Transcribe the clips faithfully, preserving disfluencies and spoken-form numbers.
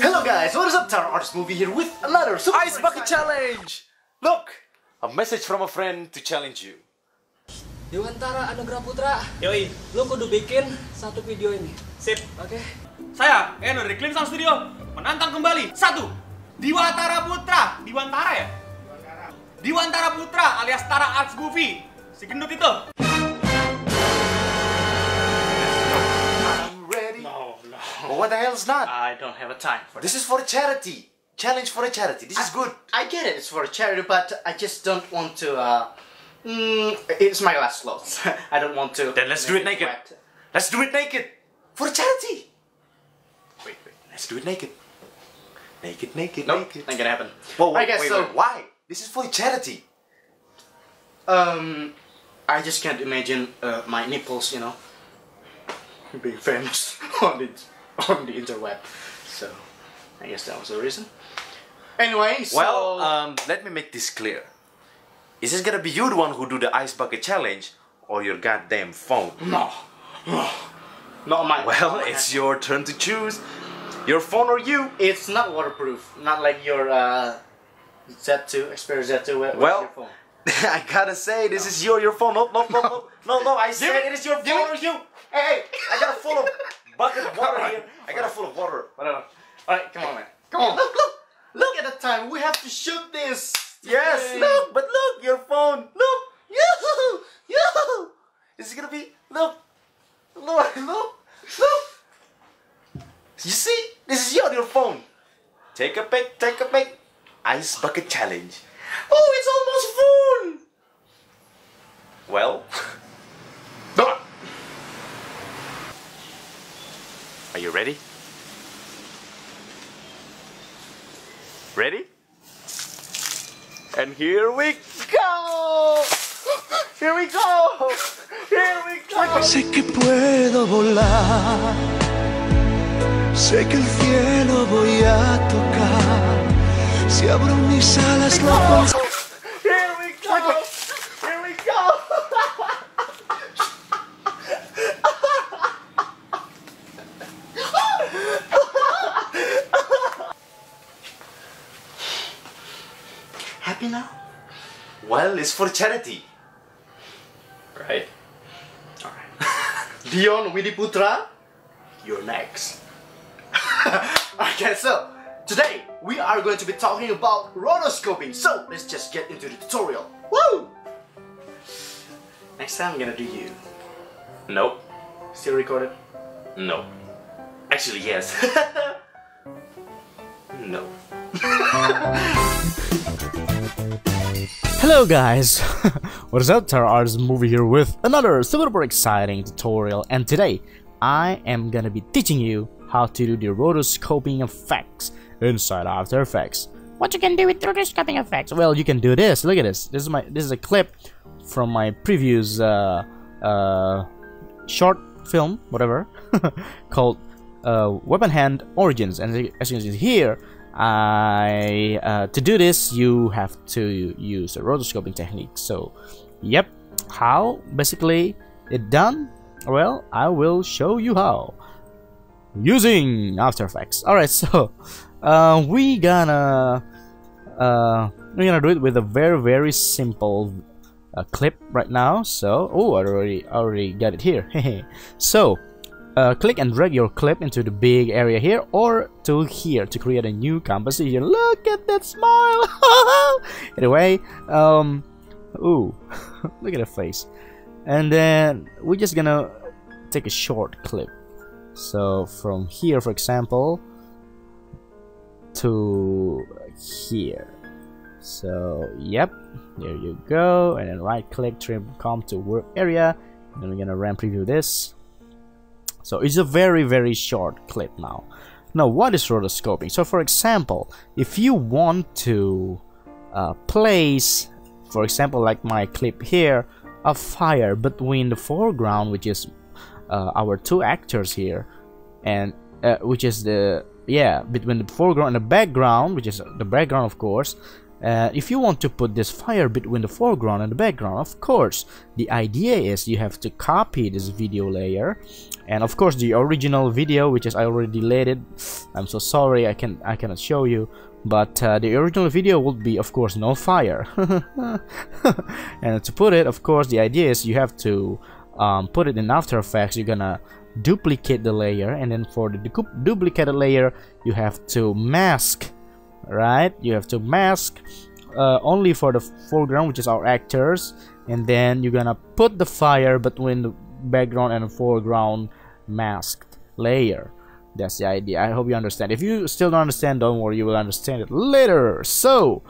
Hello guys, what is up? Tara Arts Movie here with another Super Ice Bucket Challenge! Look! A message from a friend to challenge you. Diwantara Anugrah Putra. Yoi. Lo kudu bikin satu video ini. Sip. Oke. Okay. Saya, Enori Clean Sound Studio, menantang kembali. Satu. Diwantara Putra. Diwantara ya? Diwantara. Diwantara Putra alias Tara Arts Movie. Si gendut itu. I'm ready. No, no. But what the hell is not? I don't have a time for this. This is for a charity. Challenge for a charity. This I, is good. I get it. It's for a charity, but I just don't want to. Uh, mm, it's my last slot. I don't want to. Then let's do it naked. Wet. Let's do it naked for a charity. Wait, wait. Let's do it naked. Naked, naked, nope, naked. Ain't gonna happen. Well, wait, I guess wait, so. Wait. Why? This is for a charity. Um, I just can't imagine uh, my nipples, you know, being famous on it on the interweb. So. I guess that was the reason. Anyway, so... Well, um, let me make this clear. Is this gonna be you the one who do the Ice Bucket Challenge or your goddamn phone? No. No. Not my... Well, it's your turn to choose. Your phone or you. It's not waterproof. Not like your uh, Z two, Xperia Z two. Where, well, your phone? I gotta say, this no. is your your phone. No, no, no, no. No, no, I said it is your phone or you. Hey, hey, I got a full of bucket of water here. I got a full of water. Whatever. Alright, come on man. Come on. Look, look! Look at the time. We have to shoot this. Yes, Yay. look, but look, your phone. Look! Yoo-hoo! Yoo-hoo! This is gonna be look. Look, look, look. You see? This is your your phone. Take a pic, take a pic. Ice Bucket Challenge. Oh, it's almost full! Well. Are you ready? Ready? And here we go! Here we go! Here we go! Sé que puedo volar. Sé que el cielo voy a tocar. Si abro mis alas la... Here we go! Here we go! Happy now? Well, it's for charity. Right. Alright. Dion Wiantara, you're next. Okay, so today we are going to be talking about rotoscoping. So let's just get into the tutorial. Woo! Next time I'm gonna do you. Nope. Still recorded? No. Actually, yes. No. Hello guys, what is up? Tara Arts Movie here with another super exciting tutorial, and today I am gonna be teaching you how to do the rotoscoping effects inside After Effects. What you can do with rotoscoping effects? Well, you can do this. Look at this. This is my this is a clip from my previous uh, uh, short film, whatever, called uh, Weapon Hand Origins, and as you can see here. I uh, to do this you have to use a rotoscoping technique. So yep, how basically it done? Well, I will show you how using After Effects. Alright, so uh, we gonna uh, we're gonna do it with a very very simple uh, clip right now. So oh, I already already got it here. So Uh, click and drag your clip into the big area here or to here to create a new composition. Look at that smile. Anyway, um ooh, look at her face. And then we're just gonna take a short clip. So from here, for example, to here. So yep, there you go. And then right click, trim comp to work area, and then we're gonna RAM preview this. So it's a very very short clip now. Now what is rotoscoping? So for example, if you want to uh, place, for example like my clip here, a fire between the foreground, which is uh, our two actors here, and uh, which is the yeah between the foreground and the background, which is the background of course, Uh, if you want to put this fire between the foreground and the background, of course, the idea is you have to copy this video layer, and of course the original video, which is I already deleted. I'm so sorry, I can I cannot show you. But uh, the original video would be, of course, no fire. And to put it, of course, the idea is you have to um, put it in After Effects. You're gonna duplicate the layer, and then for the du duplicated layer, you have to mask. Right, you have to mask uh, only for the foreground, which is our actors, and then you're gonna put the fire between the background and the foreground masked layer. That's the idea. I hope you understand. If you still don't understand, don't worry, you will understand it later. So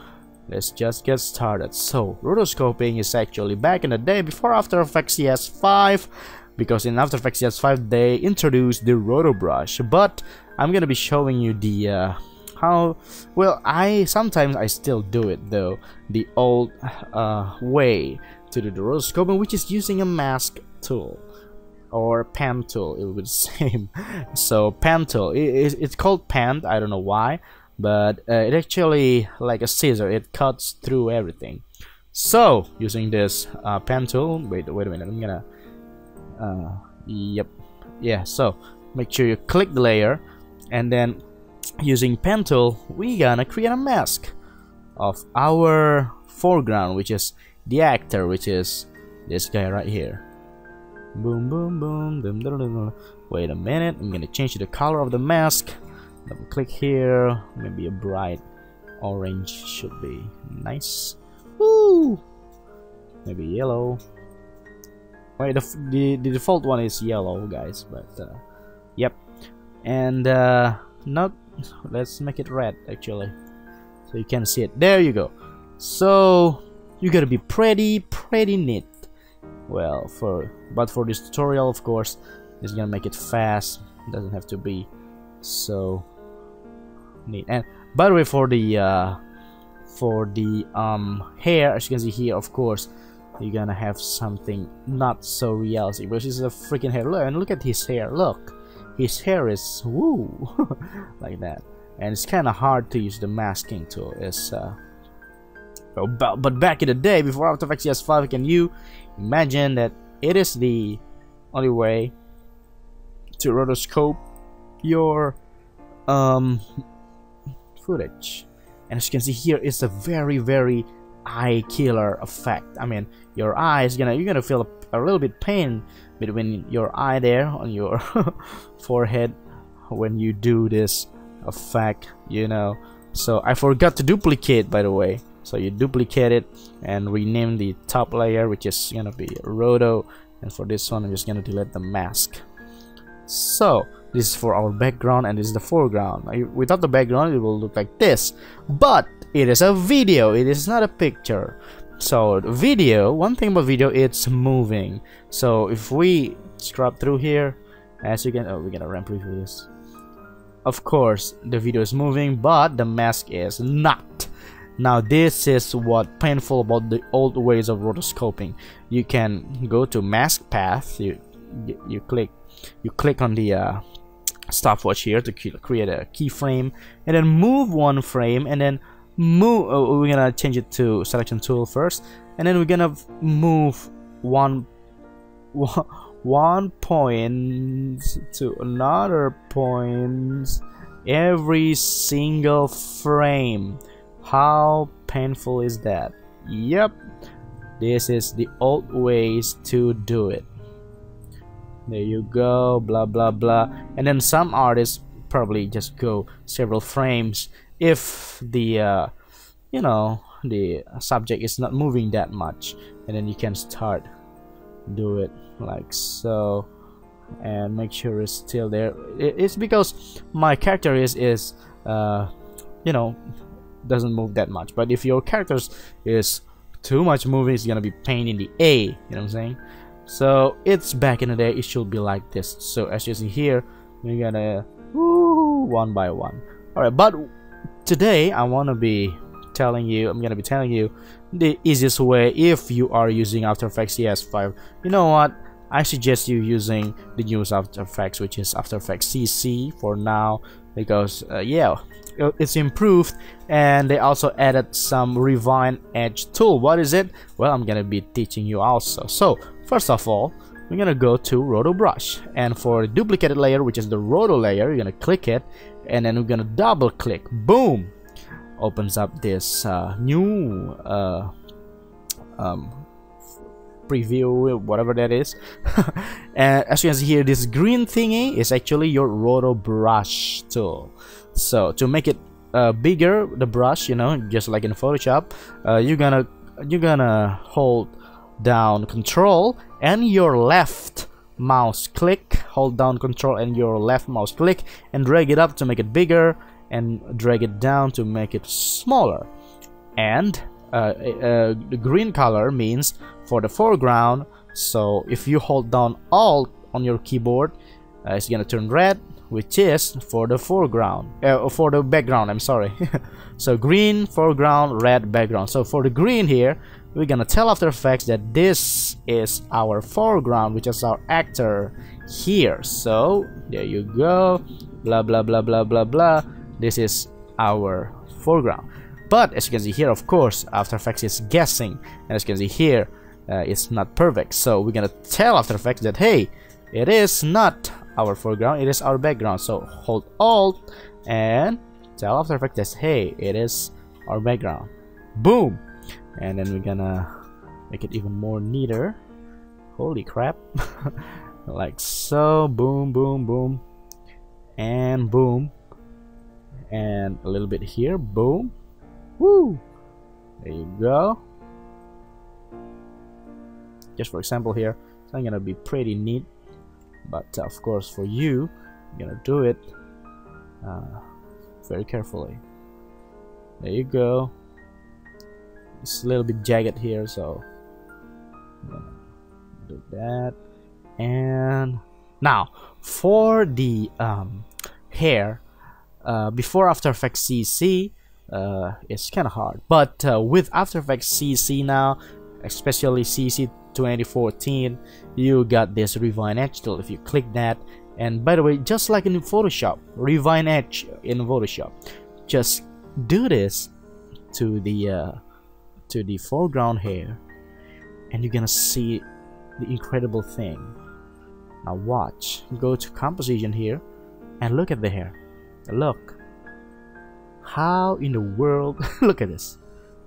let's just get started. So rotoscoping is actually back in the day before After Effects C S five, because in After Effects C S five they introduced the roto brush. But I'm gonna be showing you the uh, how well I sometimes I still do it though, the old uh, way to do the rotoscoping, which is using a mask tool or pen tool. It will be the same. So pen tool, it, it, it's called pen, I don't know why, but uh, it actually like a scissor, it cuts through everything. So using this uh, pen tool, wait wait a minute, I'm gonna uh, yep yeah so make sure you click the layer, and then using pen tool we're gonna create a mask of our foreground, which is the actor, which is this guy right here. Boom boom boom dum, dum, dum, dum. Wait a minute, I'm gonna change the color of the mask. Double click here, maybe a bright orange should be nice. Woo! Maybe yellow. Wait, the, the, the default one is yellow, guys, but uh, yep. And uh, not, let's make it red actually, so you can see it. There you go. So you gotta be pretty pretty neat. Well, for but for this tutorial, of course, it's gonna make it fast. It doesn't have to be so neat. And by the way, for the uh, for the um hair, as you can see here, of course, you're gonna have something not so realistic, because it's a freaking hair. Look, and look at his hair. Look. His hair is woo like that, and it's kind of hard to use the masking tool. It's uh, but, but back in the day before After Effects C S five, can you imagine that it is the only way to rotoscope your um, footage? And as you can see here, it's a very very eye killer effect. I mean, your eye is gonna, you're gonna feel a, a little bit pain between your eye there on your forehead when you do this effect, you know. So I forgot to duplicate, by the way. So you duplicate it and rename the top layer, which is gonna be roto, and for this one I'm just gonna delete the mask. So this is for our background, and this is the foreground. Without the background it will look like this, but it is a video, it is not a picture. So video, one thing about video, it's moving. So if we scrub through here, as you can, oh, we gotta ramp preview this. Of course the video is moving, but the mask is not. Now this is what painful about the old ways of rotoscoping. You can go to mask path, you you click you click on the uh, stopwatch here to create a keyframe, and then move one frame, and then move, oh, we're gonna change it to selection tool first, and then we're gonna move one one point to another point every single frame. How painful is that? Yep, this is the old ways to do it. There you go, blah blah blah. And then some artists probably just go several frames if the uh, you know, the subject is not moving that much, and then you can start do it like so, and make sure it's still there. It's because my character is is uh, you know, doesn't move that much, but if your characters is too much moving, it's gonna be pain in the A, you know what I'm saying? So it's back in the day, it should be like this. So as you see here, we're gonna woo, one by one. All right, but today I want to be telling you, I'm going to be telling you the easiest way if you are using After Effects C S five. You know what? I suggest you using the new After Effects, which is After Effects C C for now, because uh, yeah, it's improved, and they also added some Refine Edge tool. What is it? Well, I'm gonna be teaching you also. So first of all, we're gonna go to Roto Brush, and for duplicated layer, which is the roto layer, you're gonna click it, and then we're gonna double click. Boom, opens up this uh, new uh, um, preview, whatever that is. And as you can see here, this green thingy is actually your roto brush tool. So to make it uh, bigger, the brush, you know, just like in Photoshop, uh, you're gonna you're gonna hold down control and your left mouse click, hold down control and your left mouse click, and drag it up to make it bigger, and drag it down to make it smaller. And uh, uh, the green color means for the foreground. So if you hold down Alt on your keyboard, uh, it's gonna turn red, which is for the foreground, uh, for the background, I'm sorry. So green foreground, red background. So for the green here, we're gonna tell After Effects that this is our foreground, which is our actor here. So there you go, blah blah blah blah blah blah, this is our foreground. But as you can see here, of course, After Effects is guessing, and as you can see here, uh, it's not perfect. So we're gonna tell After Effects that, hey, it is not our foreground, it is our background. So hold Alt and tell After Effects that, hey, it is our background. Boom. And then we're gonna make it even more neater. Holy crap. Like so. Boom boom boom and boom, and a little bit here. Boom. Woo, there you go. Just for example here, so I'm gonna be pretty neat. But uh, of course, for you, I'm gonna do it uh, very carefully. There you go. It's a little bit jagged here, so I'm gonna do that. And now for the um, hair, uh, before After Effects C C, uh, it's kind of hard. But uh, with After Effects C C now, especially C C twenty fourteen, you got this Refine Edge tool. If you click that, and by the way, just like in Photoshop, Refine Edge in Photoshop, just do this to the uh, to the foreground hair, and you're gonna see the incredible thing. Now watch, go to composition here and look at the hair. Look, how in the world. Look at this,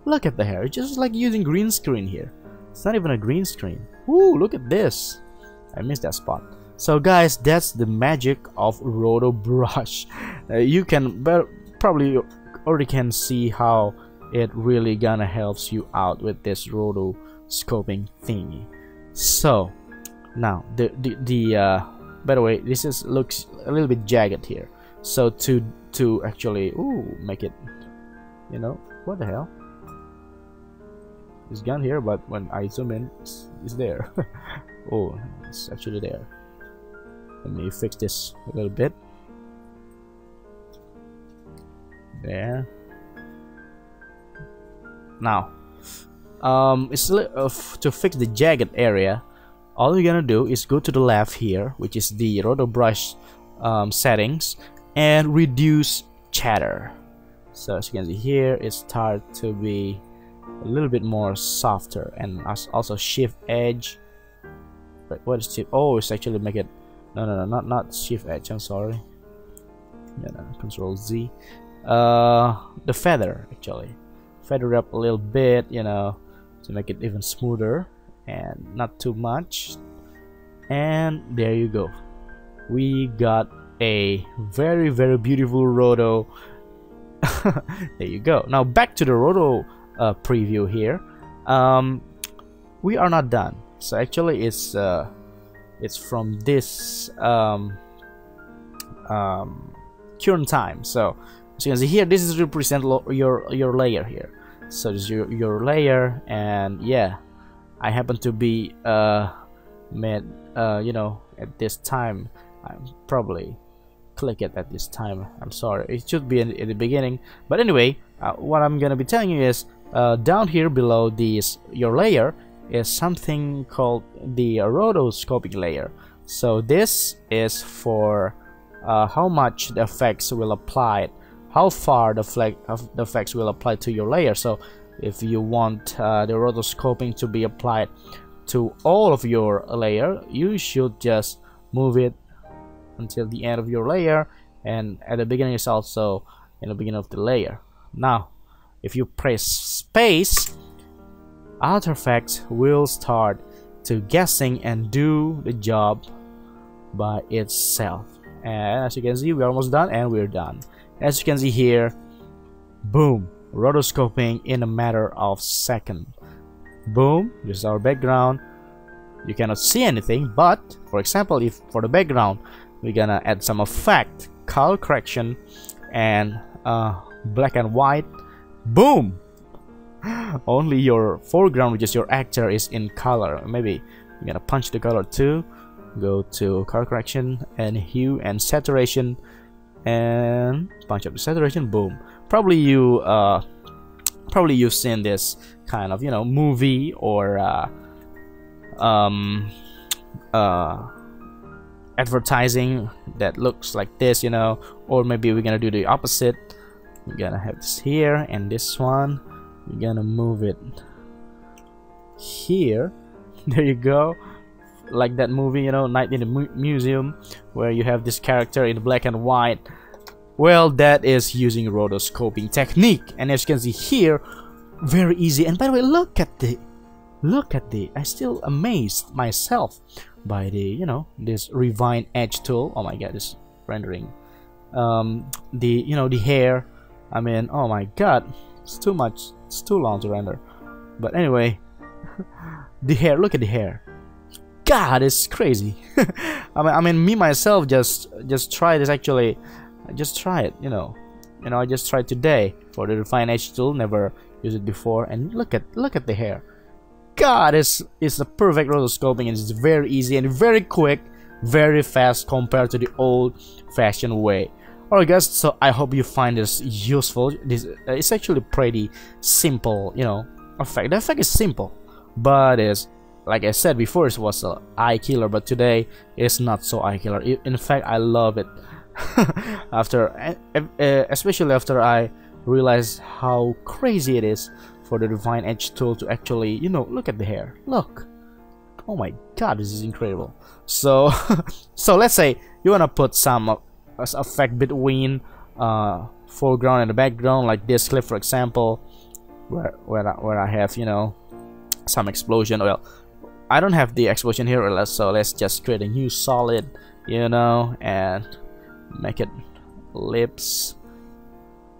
look at the hair. It's just like using green screen here. It's not even a green screen. Ooh, look at this. I missed that spot. So guys, that's the magic of Roto Brush. Uh, you can but probably already can see how it really gonna helps you out with this rotoscoping thingy. So now the the, the uh, by the way, this is looks a little bit jagged here. So to to actually ooh, make it, you know, what the hell. It's gone here, but when I zoom in, it's, it's there. Oh, it's actually there. Let me fix this a little bit. There. Now, um, it's uh, to fix the jagged area, all you're gonna do is go to the left here, which is the Roto Brush um, settings, and reduce chatter. So as you can see here, it starts to be a little bit more softer. And also shift edge. But what is shift? Oh, it's actually make it. No, no, no, not not shift edge. I'm sorry. Yeah, no, control Z. Uh, the feather actually, feather up a little bit, you know, to make it even smoother and not too much. And there you go. We got a very very beautiful roto. There you go. Now back to the roto. Uh, preview here. Um, we are not done. So actually, it's uh, it's from this um, um, current time. So as you can see here, this is represent your your layer here. So this is your your layer, and yeah, I happen to be uh, made uh, you know, at this time. I'm probably click it at this time. I'm sorry. It should be in, in the beginning. But anyway, uh, what I'm gonna be telling you is. Uh, down here below this your layer, is something called the rotoscoping layer. So this is for uh, how much the effects will apply, how far the, the effects will apply to your layer. So if you want uh, the rotoscoping to be applied to all of your layer, you should just move it until the end of your layer, and at the beginning is also in the beginning of the layer. Now if you press space, After Effects will start to guessing and do the job by itself. And as you can see, we're almost done, and we're done. As you can see here, boom, rotoscoping in a matter of second. Boom, this is our background. You cannot see anything, but for example, if for the background we're gonna add some effect, color correction, and uh, black and white, boom, only your foreground, which is your actor, is in color. Maybe you're gonna punch the color too. Go to color correction and hue and saturation, and punch up the saturation. Boom. Probably you uh, probably you've seen this kind of, you know, movie or uh, um, uh, advertising that looks like this, you know. Or maybe we're gonna do the opposite. We're gonna have this here and this one. We're gonna move it here. There you go. Like that movie, you know, Night in the Mu Museum, where you have this character in black and white. Well, that is using rotoscoping technique. And as you can see here, very easy. And by the way, look at the, look at the, I still amazed myself by the, you know, this Refine Edge tool. Oh my god, this rendering. Um, the, you know, the hair. I mean, oh my god, it's too much, it's too long to render. But anyway, the hair, look at the hair. God, it's crazy. I mean, I mean, me myself just just try this actually. Just try it, you know. You know, I just tried today for the Refine Edge tool. Never used it before, and look at look at the hair. God, it's it's the perfect rotoscoping, and it's very easy and very quick, very fast compared to the old-fashioned way. Alright, guys. So I hope you find this useful. This uh, it's actually pretty simple, you know. Effect. The effect is simple, but it's, like I said before, it was an eye killer, but today it's not so eye killer. In fact, I love it. After, especially after I realized how crazy it is for the Refine Edge tool to actually, you know, look at the hair. Look, oh my god, this is incredible. So, so let's say you wanna put some effect between uh, foreground and the background, like this clip, for example, where where I, where I have, you know, some explosion. Well, I don't have the explosion here, or less, so let's just create a new solid, you know, and make it lips.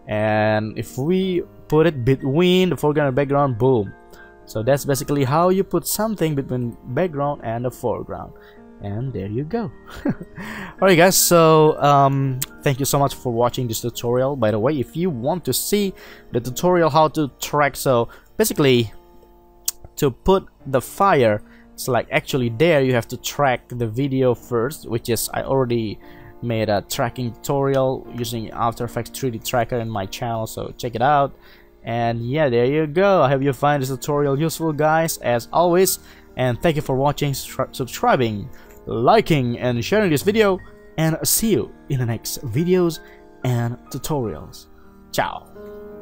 And if we put it between the foreground and background, boom. So that's basically how you put something between background and the foreground. And there you go. Alright guys, so um, thank you so much for watching this tutorial. By the way, if you want to see the tutorial how to track, so basically to put the fire, it's like actually there you have to track the video first, which is I already made a tracking tutorial using After Effects three D tracker in my channel, so check it out. And yeah, there you go. I hope you find this tutorial useful, guys, as always. And thank you for watching, subscribing, liking, and sharing this video. And see you in the next videos and tutorials. Ciao.